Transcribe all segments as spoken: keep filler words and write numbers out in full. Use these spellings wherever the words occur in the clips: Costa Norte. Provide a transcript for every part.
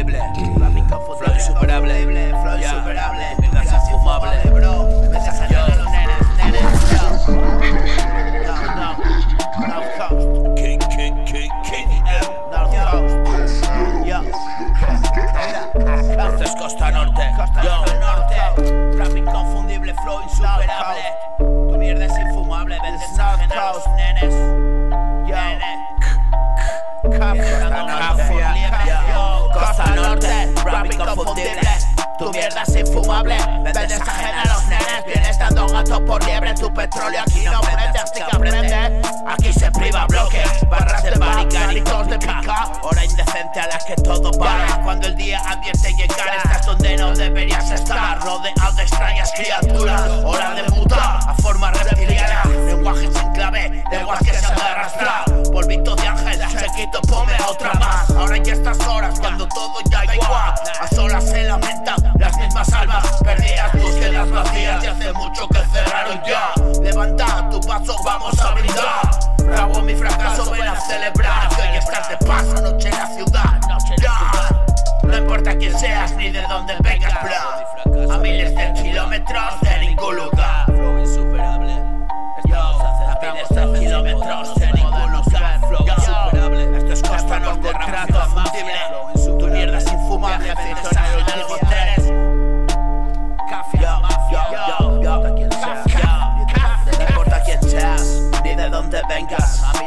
entendible. La mica foto flow insuperable, flow insuperable. Venganza infumable, bro. Me estás saliendo los nenes, nenes. No, no, no, no. King, king, king, king. No, no. Yo. Esto es Costa Norte. Yo. Rap inconfundible, flow insuperable. Tu mierda es infumable. Vendes a los nenes. Yo. Costa Norte, rap inconfundible. Tu mierda es infumable, vendes ajena a los nenes. Vienes dando gato por liebre, tu petróleo aquí no prende, así que aprende. Aquí se priva bloque, barras de barricaritos de pica. Hora indecente a la que todo para. Cuando el día advierte llegar, estás donde no deberías estar, rodeado de extrañas criaturas. Hora de mutar a forma reptiliana, lenguaje sin clave, lenguas que se han de arrastrar. Polvito de ángel, chequito, ponme otra más. Ahora ya estas horas, cuando todo ya da igual, a solas se lamentan las mismas almas perdidas, búsquedas vacías. Y hace mucho que cerraron ya. Levanta tu paso, vamos a brindar. Bravo mi fracaso, ven a celebrar. Que hoy estás de paso, noche en la ciudad. Ya. No importa quién seas ni de dónde vengas, bla. A miles de kilómetros de ningún lugar. Flow insuperable. A miles de kilómetros de ningún lugar. Flow insuperable. Esto es Costa Norte, rap inconfundible. Tu mierda es infumable. A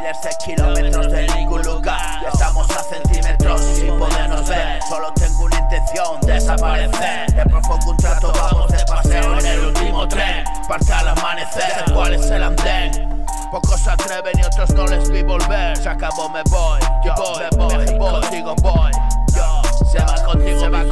miles de kilómetros de ningún lugar, estamos a centímetros sin podernos ver. Solo tengo una intención, desaparecer. Te propongo un trato, vamos de paseo en el último tren. Parte al amanecer, sé cuál es el andén. Pocos se atreven y otros no les vi volver. Se acabó, me voy, yo voy, me voy, me voy, digo voy. Se va contigo, mi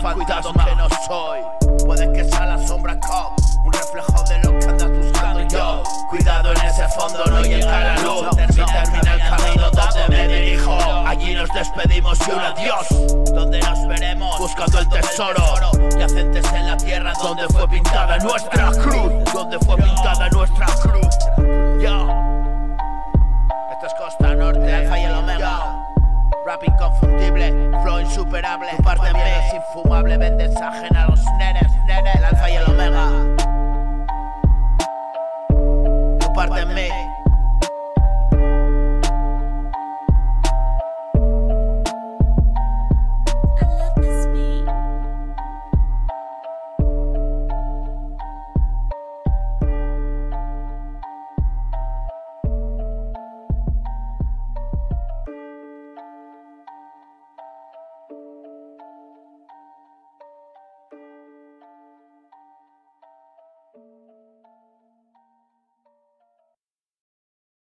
fantasma, cuidado que no soy. Puede que sea la sombra cop, un reflejo de lo que andas buscando yo. Cuidado en ese fondo, no llega la luz. Termina, termina el camino donde me dirijo. Allí nos despedimos y un adiós. Donde nos veremos buscando el tesoro. Yacentes en la tierra donde fue pintada nuestra cruz. Donde fue pintada nuestra cruz. Yo. Esto es Costa Norte, Alfa y el Omega. Rap inconfundible, flow insuperable. Tu parte mía es infumable, vendes ajena a los nenes, nenes. El Alfa y el Omega. Pardon me.